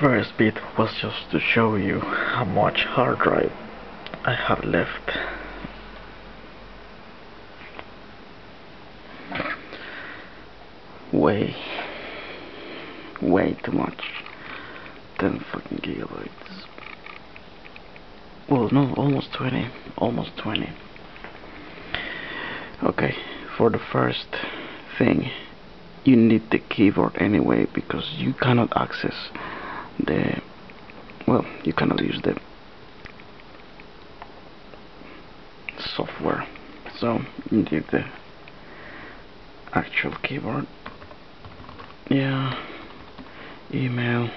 first bit was just to show you how much hard drive I have left. Way too much. 10 fucking gigabytes. Well, no, almost 20. Almost 20. Okay, for the first thing, you need the keyboard anyway, because you cannot access the, well, you cannot use the software, so you need the actual keyboard. Yeah, email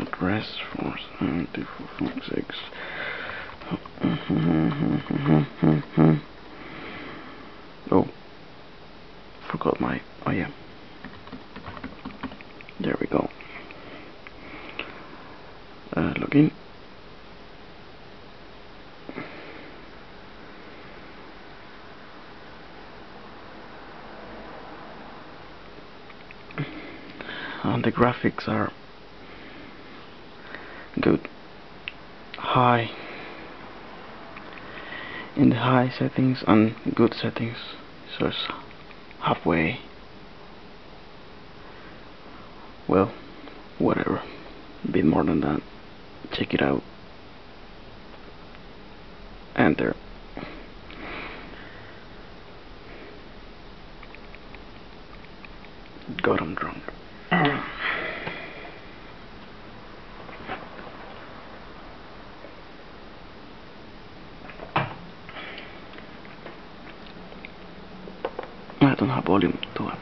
address 472.4.6. Oh, forgot my, oh yeah, there we go. Login. And the graphics are good. High, in the high settings and good settings, so it's halfway. Well, whatever, a bit more than that. Check it out. Enter. God, I'm drunk. I don't have volume to it.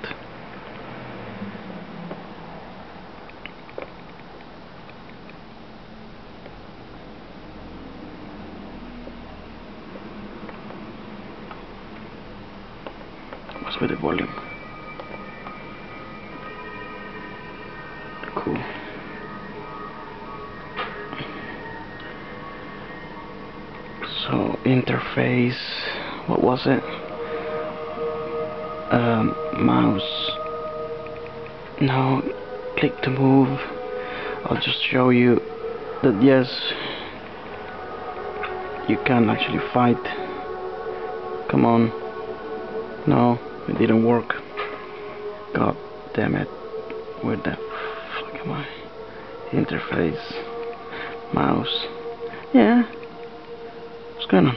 With the volume. Cool. So, interface, what was it? Mouse. Now, click to move. I'll just show you that yes, you can actually fight. Come on. No. It didn't work. God damn it. Where the fuck am I? Interface. Mouse. Yeah. What's going on?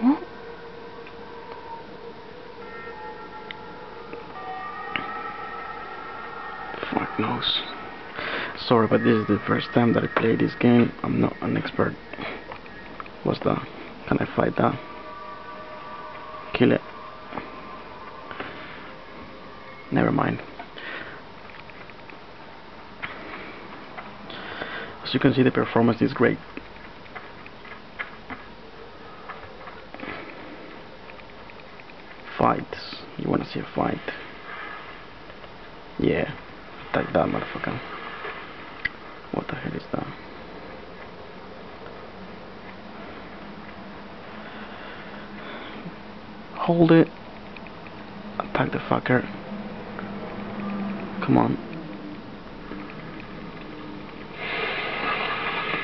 What? Fuck knows. Sorry, but this is the first time that I play this game. I'm not an expert. What's that? Can I fight that? Kill it. Never mind. As you can see, the performance is great. Fights. You wanna see a fight? Yeah. Attack that motherfucker. What the hell is that? Hold it. Attack the fucker. Come on.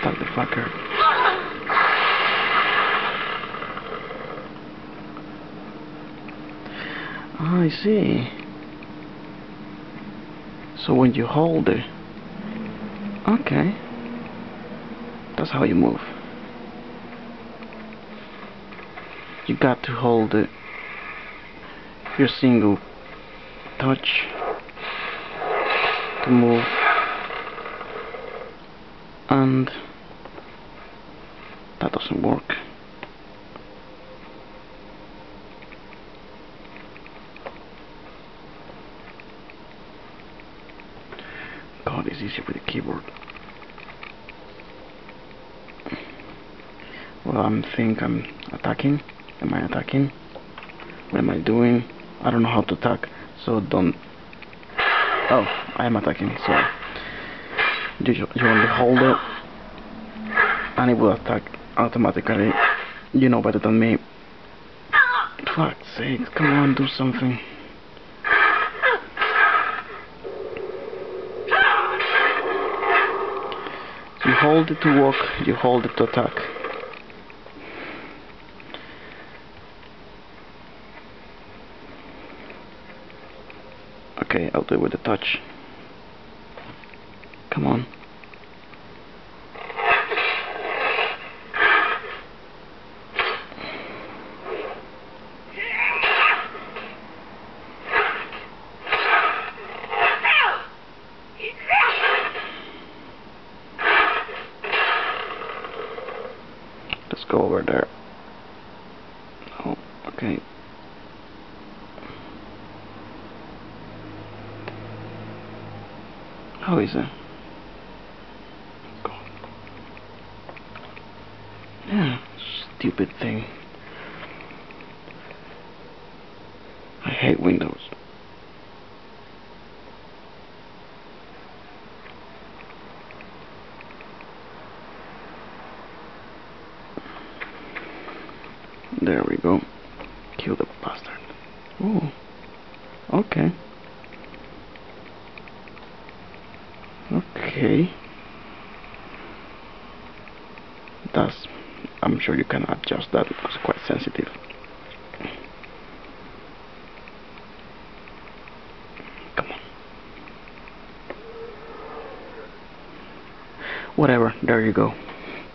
Attack the fucker. I see. So when you hold it, okay, that's how you move. You got to hold it. Your single touch to move, and that doesn't work. God, it's easier with the keyboard. Well, I think I'm attacking. Am I attacking? What am I doing? I don't know how to attack, so don't. Oh, I am attacking, so you only hold it and it will attack automatically. You know better than me. Fuck's sake, come on, do something. hold it to walk, you hold it to attack. Okay, I'll do it with a touch. Come on. Let's go over there. Oh, okay. How is it? Yeah, stupid thing. I hate Windows. There we go. Kill the bastard. Ooh. Okay. Okay. That's... I'm sure you can adjust that, because it's quite sensitive. Come on. Whatever. There you go.